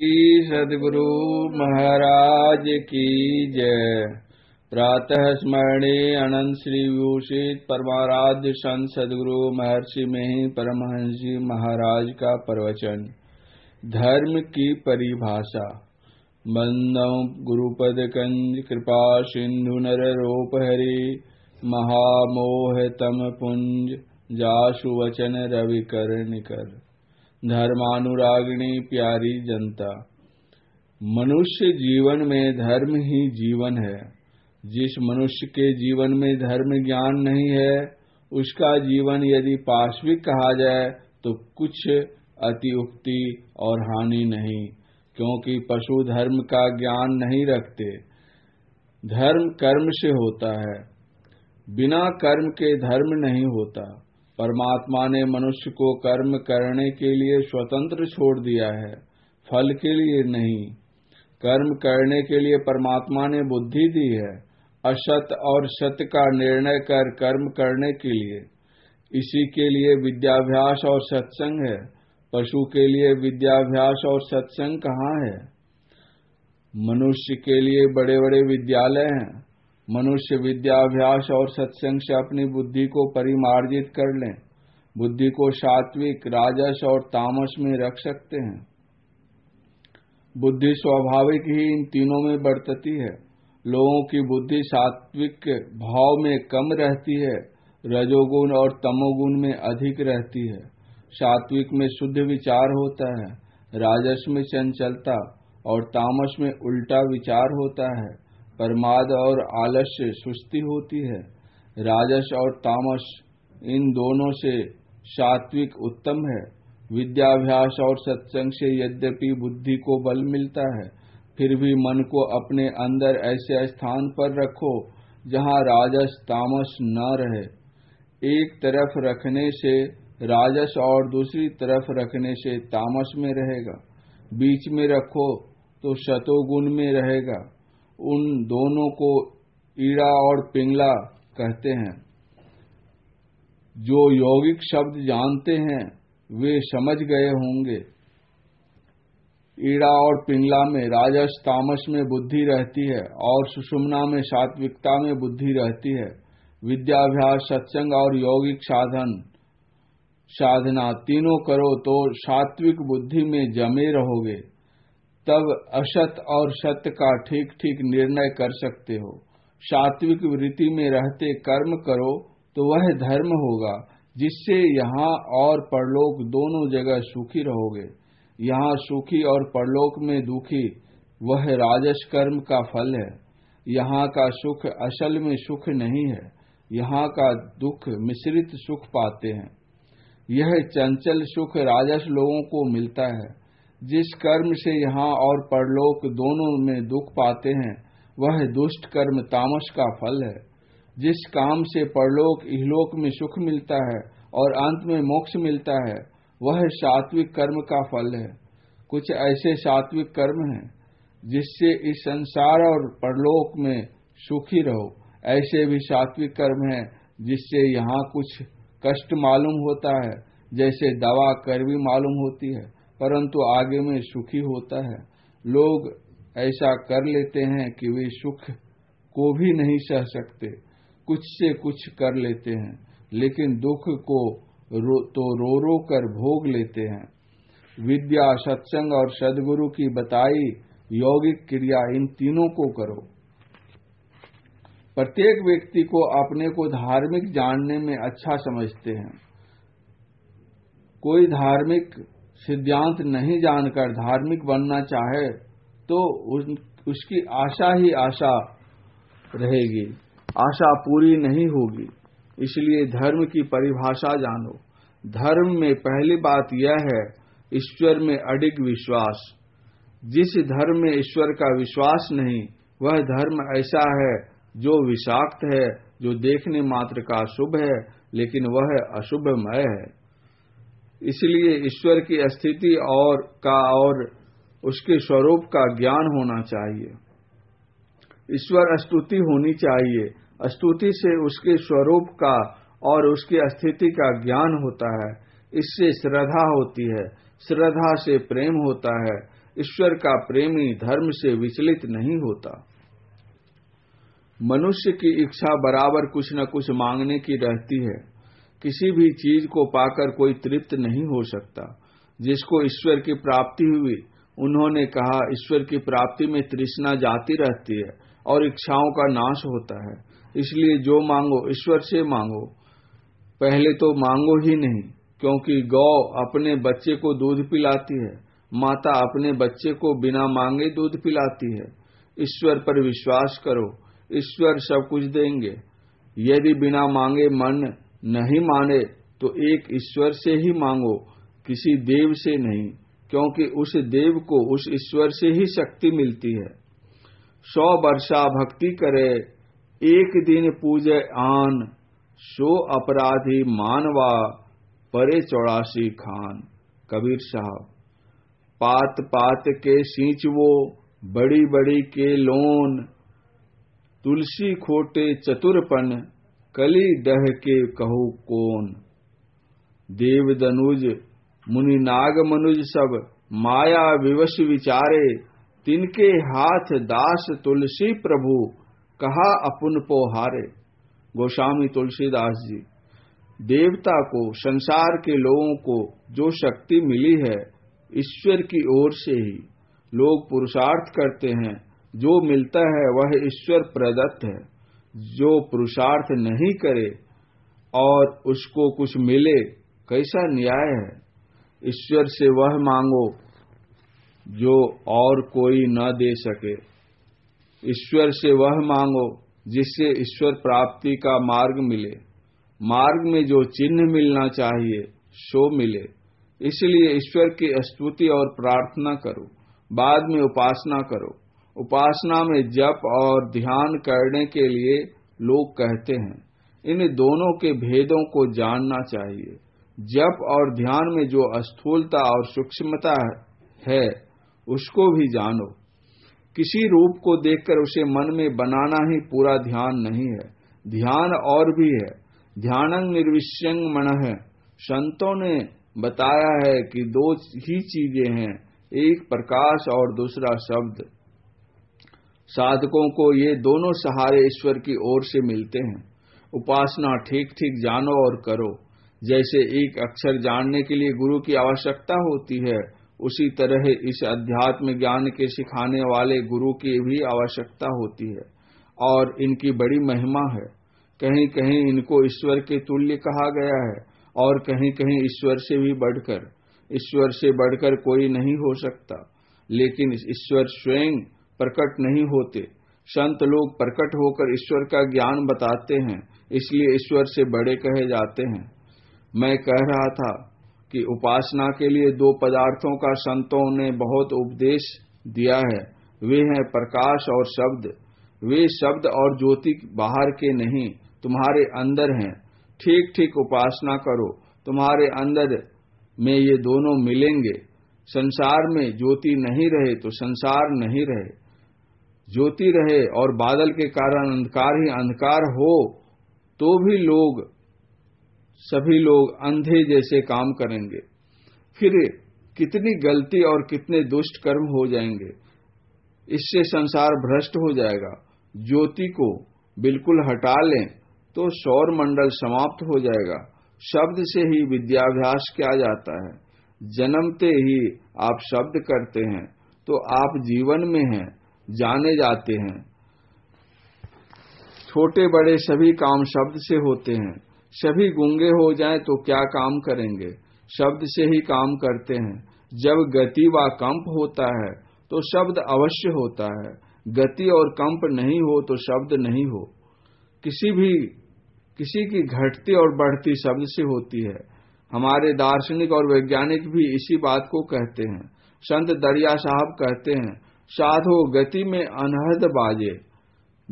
सद्गुरु महाराज की जय। प्रातः स्मरणीय अनंत श्री विभूषित परमाराध्य संत सद्गुरु महर्षि मेँहीँ परमहंस जी महाराज का प्रवचन धर्म की परिभाषा। बंदौ गुरुपद कंज कृपा सिंधु नर रूप हरि, महामोह तम पुंज जासु वचन रवि कर निकर। धर्मानुरागिणी प्यारी जनता, मनुष्य जीवन में धर्म ही जीवन है। जिस मनुष्य के जीवन में धर्म ज्ञान नहीं है, उसका जीवन यदि पाशविक कहा जाए तो कुछ अतिउक्ति और हानि नहीं, क्योंकि पशु धर्म का ज्ञान नहीं रखते। धर्म कर्म से होता है, बिना कर्म के धर्म नहीं होता। परमात्मा ने मनुष्य को कर्म करने के लिए स्वतंत्र छोड़ दिया है, फल के लिए नहीं। कर्म करने के लिए परमात्मा ने बुद्धि दी है, असत और सत का निर्णय कर कर्म करने के लिए। इसी के लिए विद्याभ्यास और सत्संग है। पशु के लिए विद्याभ्यास और सत्संग कहाँ है? मनुष्य के लिए बड़े बड़े विद्यालय हैं। मनुष्य विद्याभ्यास और सत्संग से अपनी बुद्धि को परिमार्जित कर लें। बुद्धि को सात्विक, राजस और तामस में रख सकते हैं। बुद्धि स्वाभाविक ही इन तीनों में बरतती है। लोगों की बुद्धि सात्विक भाव में कम रहती है, रजोगुण और तमोगुण में अधिक रहती है। सात्विक में शुद्ध विचार होता है, राजस में चंचलता और तामस में उल्टा विचार होता है। प्रमाद और आलस्य सुस्ती होती है। राजस और तामस इन दोनों से सात्विक उत्तम है। विद्याभ्यास और सत्संग से यद्यपि बुद्धि को बल मिलता है, फिर भी मन को अपने अंदर ऐसे स्थान पर रखो जहाँ राजस तामस न रहे। एक तरफ रखने से राजस और दूसरी तरफ रखने से तामस में रहेगा। बीच में रखो तो सतोगुण में रहेगा। उन दोनों को ईड़ा और पिंगला कहते हैं। जो यौगिक शब्द जानते हैं वे समझ गए होंगे। ईड़ा और पिंगला में राजस तामस में बुद्धि रहती है और सुषुम्ना में सात्विकता में बुद्धि रहती है। विद्याभ्यास, सत्संग और यौगिक साधना तीनों करो तो सात्विक बुद्धि में जमे रहोगे, तब असत और सत्य का ठीक ठीक निर्णय कर सकते हो। सात्विक वृत्ति में रहते कर्म करो तो वह धर्म होगा, जिससे यहाँ और परलोक दोनों जगह सुखी रहोगे। यहाँ सुखी और परलोक में दुखी, वह राजस कर्म का फल है। यहाँ का सुख असल में सुख नहीं है, यहाँ का दुख मिश्रित सुख पाते हैं। यह चंचल सुख राजस लोगों को मिलता है। जिस कर्म से यहाँ और परलोक दोनों में दुख पाते हैं, वह दुष्ट कर्म तामस का फल है। जिस काम से परलोक इहलोक में सुख मिलता है और अंत में मोक्ष मिलता है, वह सात्विक कर्म का फल है। कुछ ऐसे सात्विक कर्म हैं जिससे इस संसार और परलोक में सुखी रहो। ऐसे भी सात्विक कर्म हैं जिससे यहाँ कुछ कष्ट मालूम होता है, जैसे दवा कड़वी मालूम होती है, परंतु आगे में सुखी होता है। लोग ऐसा कर लेते हैं कि वे सुख को भी नहीं सह सकते, कुछ से कुछ कर लेते हैं, लेकिन दुख को तो रो रो कर भोग लेते हैं। विद्या, सत्संग और सद्गुरु की बताई यौगिक क्रिया, इन तीनों को करो। प्रत्येक व्यक्ति को अपने को धार्मिक जानने में अच्छा समझते हैं। कोई धार्मिक सिद्धांत नहीं जानकर धार्मिक बनना चाहे तो उसकी आशा ही आशा रहेगी, आशा पूरी नहीं होगी। इसलिए धर्म की परिभाषा जानो। धर्म में पहली बात यह है, ईश्वर में अडिग विश्वास। जिस धर्म में ईश्वर का विश्वास नहीं, वह धर्म ऐसा है जो विषाक्त है, जो देखने मात्र का शुभ है, लेकिन वह अशुभमय है। इसलिए ईश्वर की स्थिति और उसके स्वरूप का ज्ञान होना चाहिए। ईश्वर स्तुति होनी चाहिए। स्तुति से उसके स्वरूप का और उसकी स्थिति का ज्ञान होता है। इससे श्रद्धा होती है, श्रद्धा से प्रेम होता है, ईश्वर का प्रेमी धर्म से विचलित नहीं होता। मनुष्य की इच्छा बराबर कुछ न कुछ मांगने की रहती है। किसी भी चीज को पाकर कोई तृप्त नहीं हो सकता। जिसको ईश्वर की प्राप्ति हुई, उन्होंने कहा, ईश्वर की प्राप्ति में तृष्णा जाती रहती है और इच्छाओं का नाश होता है। इसलिए जो मांगो ईश्वर से मांगो, पहले तो मांगो ही नहीं, क्योंकि गौ अपने बच्चे को दूध पिलाती है, माता अपने बच्चे को बिना मांगे दूध पिलाती है। ईश्वर पर विश्वास करो, ईश्वर सब कुछ देंगे। यदि बिना मांगे मन नहीं माने तो एक ईश्वर से ही मांगो, किसी देव से नहीं, क्योंकि उस देव को उस ईश्वर से ही शक्ति मिलती है। 100 वर्षा भक्ति करे, 1 दिन पूजे आन, 100 अपराधी मानवा, परे 84 खान। कबीर साहब। पात पात के सींच वो, बड़ी बड़ी के लोन, तुलसी खोटे चतुरपन, कली डह के कहू कोन। देव दनुज मुनि नाग मनुज सब, माया विवश विचारे, तिनके हाथ दास तुलसी प्रभु, कहा अपुन पोहारे। गोस्वामी तुलसीदास जी। देवता को, संसार के लोगों को जो शक्ति मिली है ईश्वर की ओर से ही। लोग पुरुषार्थ करते हैं, जो मिलता है वह ईश्वर प्रदत्त है। जो पुरुषार्थ नहीं करे और उसको कुछ मिले, कैसा न्याय है। ईश्वर से वह मांगो जो और कोई न दे सके। ईश्वर से वह मांगो जिससे ईश्वर प्राप्ति का मार्ग मिले। मार्ग में जो चिन्ह मिलना चाहिए सो मिले। इसलिए ईश्वर की स्तुति और प्रार्थना करो, बाद में उपासना करो। उपासना में जप और ध्यान करने के लिए लोग कहते हैं। इन दोनों के भेदों को जानना चाहिए। जप और ध्यान में जो स्थूलता और सूक्ष्मता है उसको भी जानो। किसी रूप को देखकर उसे मन में बनाना ही पूरा ध्यान नहीं है, ध्यान और भी है। ध्यानं निर्विषयं मनः। संतों ने बताया है कि 2 ही चीजें हैं, एक प्रकाश और दूसरा शब्द। साधकों को ये दोनों सहारे ईश्वर की ओर से मिलते हैं। उपासना ठीक ठीक जानो और करो। जैसे एक अक्षर जानने के लिए गुरु की आवश्यकता होती है, उसी तरह इस अध्यात्म ज्ञान के सिखाने वाले गुरु की भी आवश्यकता होती है। और इनकी बड़ी महिमा है। कहीं कहीं इनको ईश्वर के तुल्य कहा गया है और कहीं कहीं ईश्वर से भी बढ़कर। ईश्वर से बढ़कर कोई नहीं हो सकता, लेकिन ईश्वर स्वयं प्रकट नहीं होते। संत लोग प्रकट होकर ईश्वर का ज्ञान बताते हैं, इसलिए ईश्वर से बड़े कहे जाते हैं। मैं कह रहा था कि उपासना के लिए 2 पदार्थों का संतों ने बहुत उपदेश दिया है। वे हैं प्रकाश और शब्द। वे शब्द और ज्योति बाहर के नहीं, तुम्हारे अंदर हैं। ठीक ठीक उपासना करो, तुम्हारे अंदर में ये दोनों मिलेंगे। संसार में ज्योति नहीं रहे तो संसार नहीं रहे। ज्योति रहे और बादल के कारण अंधकार ही अंधकार हो तो भी लोग, सभी लोग अंधे जैसे काम करेंगे। फिर कितनी गलती और कितने दुष्ट कर्म हो जाएंगे। इससे संसार भ्रष्ट हो जाएगा। ज्योति को बिल्कुल हटा लें तो सौर मंडल समाप्त हो जाएगा। शब्द से ही विद्याभ्यास किया जाता है। जन्मते ही आप शब्द करते हैं तो आप जीवन में हैं, जाने जाते हैं। छोटे बड़े सभी काम शब्द से होते हैं। सभी गूंगे हो जाएं तो क्या काम करेंगे? शब्द से ही काम करते हैं। जब गति व कंप होता है तो शब्द अवश्य होता है। गति और कंप नहीं हो तो शब्द नहीं हो। किसी की घटती और बढ़ती शब्द से होती है। हमारे दार्शनिक और वैज्ञानिक भी इसी बात को कहते हैं। संत दरिया साहब कहते हैं, साधो गति में अनहद बाजे।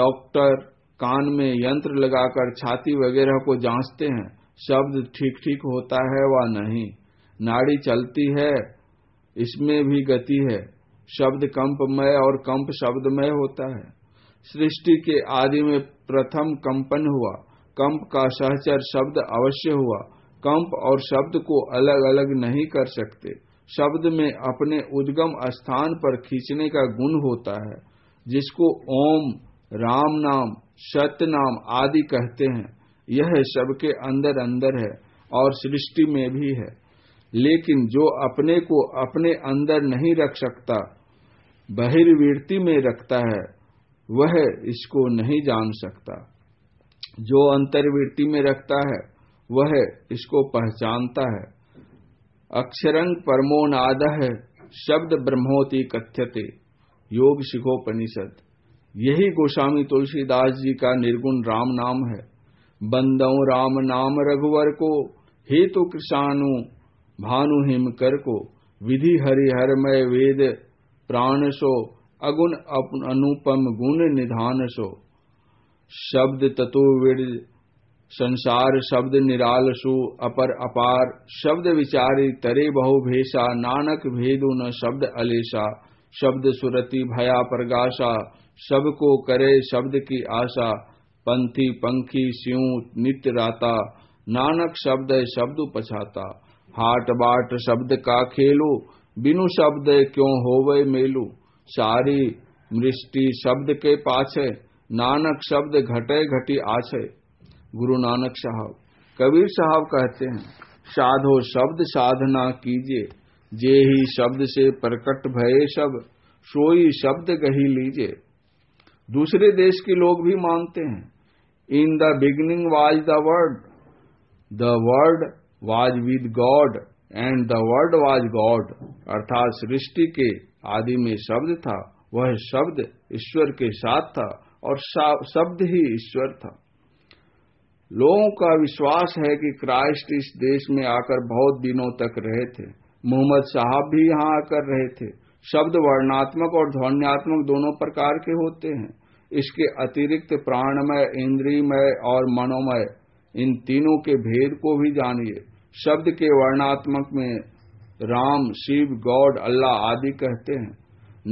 डॉक्टर कान में यंत्र लगाकर छाती वगैरह को जांचते हैं, शब्द ठीक ठीक होता है वा नहीं। नाड़ी चलती है, इसमें भी गति है। शब्द कंपमय और कंप शब्दमय होता है। सृष्टि के आदि में प्रथम कंपन हुआ, कंप का सहचर शब्द अवश्य हुआ। कंप और शब्द को अलग अलग नहीं कर सकते। शब्द में अपने उद्गम स्थान पर खींचने का गुण होता है, जिसको ओम, राम नाम, सत्य नाम आदि कहते हैं। यह सबके अंदर अंदर है और सृष्टि में भी है, लेकिन जो अपने को अपने अंदर नहीं रख सकता, बहिर्वृत्ति में रखता है, वह इसको नहीं जान सकता। जो अंतर्वृत्ति में रखता है वह इसको पहचानता है। अक्षरं परमो नादः शब्द ब्रह्मोति कथ्यते, योगशिखा उपनिषद्। यही गोस्वामी तुलसीदास जी का निर्गुण राम नाम है। बंदौ राम नाम रघुवर को, हेतु कृषाणु भानु हिम कर को। विधि हरिहरमय वेद प्राण सो, अगुण अनुपम गुण निधान सो। शब्द ततो विर संसार शब्द निरालसु, अपर अपार शब्द विचारी तरे बहु भेषा। नानक भेदु न शब्द अलेशा, शब्द सुरति भया प्रगाशा। सबको करे शब्द की आशा, पंथी पंखी स्यूं नित्य राता। नानक शब्द शब्द पछाता, हाट बाट शब्द का खेलो। बिनु शब्द क्यों होवे मेलू, सारी मृष्टि शब्द के पाछे। नानक शब्द घटे घटी आछे। गुरु नानक साहब, कबीर साहब कहते हैं, साधो शब्द साधना कीजिए, जे ही शब्द से प्रकट भये सब, सोई शब्द गही लीजिए। दूसरे देश के लोग भी मानते हैं, in the beginning was the word was with God and the word was God. अर्थात सृष्टि के आदि में शब्द था, वह शब्द ईश्वर के साथ था और शब्द ही ईश्वर था। लोगों का विश्वास है कि क्राइस्ट इस देश में आकर बहुत दिनों तक रहे थे। मोहम्मद साहब भी यहाँ आकर रहे थे। शब्द वर्णात्मक और ध्वन्यात्मक दोनों प्रकार के होते हैं। इसके अतिरिक्त प्राणमय, इंद्रियमय और मनोमय, इन तीनों के भेद को भी जानिए। शब्द के वर्णात्मक में राम, शिव, गॉड, अल्लाह आदि कहते हैं।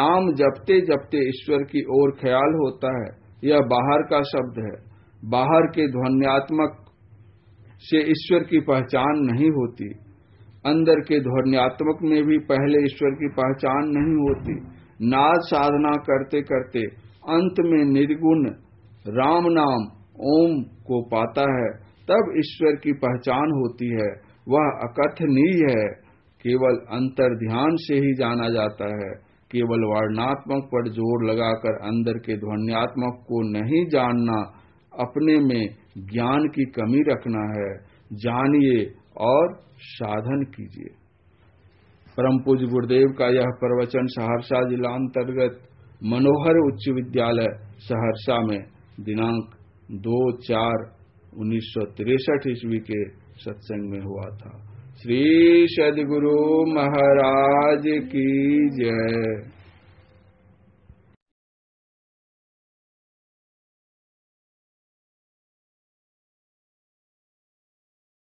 नाम जपते जपते ईश्वर की ओर ख्याल होता है। यह बाहर का शब्द है। बाहर के ध्वन्यात्मक से ईश्वर की पहचान नहीं होती। अंदर के ध्वन्यात्मक में भी पहले ईश्वर की पहचान नहीं होती। नाद साधना करते करते अंत में निर्गुण राम नाम ओम को पाता है, तब ईश्वर की पहचान होती है। वह अकथनीय है। केवल अंतर ध्यान से ही जाना जाता है। केवल वर्णात्मक पर जोर लगाकर अंदर के ध्वन्यात्मक को नहीं जानना, अपने में ज्ञान की कमी रखना है। जानिए और साधन कीजिए। परम पूज्य गुरुदेव का यह प्रवचन सहरसा जिला अंतर्गत मनोहर उच्च विद्यालय सहरसा में दिनांक 2/4/1963 ईस्वी के सत्संग में हुआ था। श्री सद्गुरु महाराज की जय।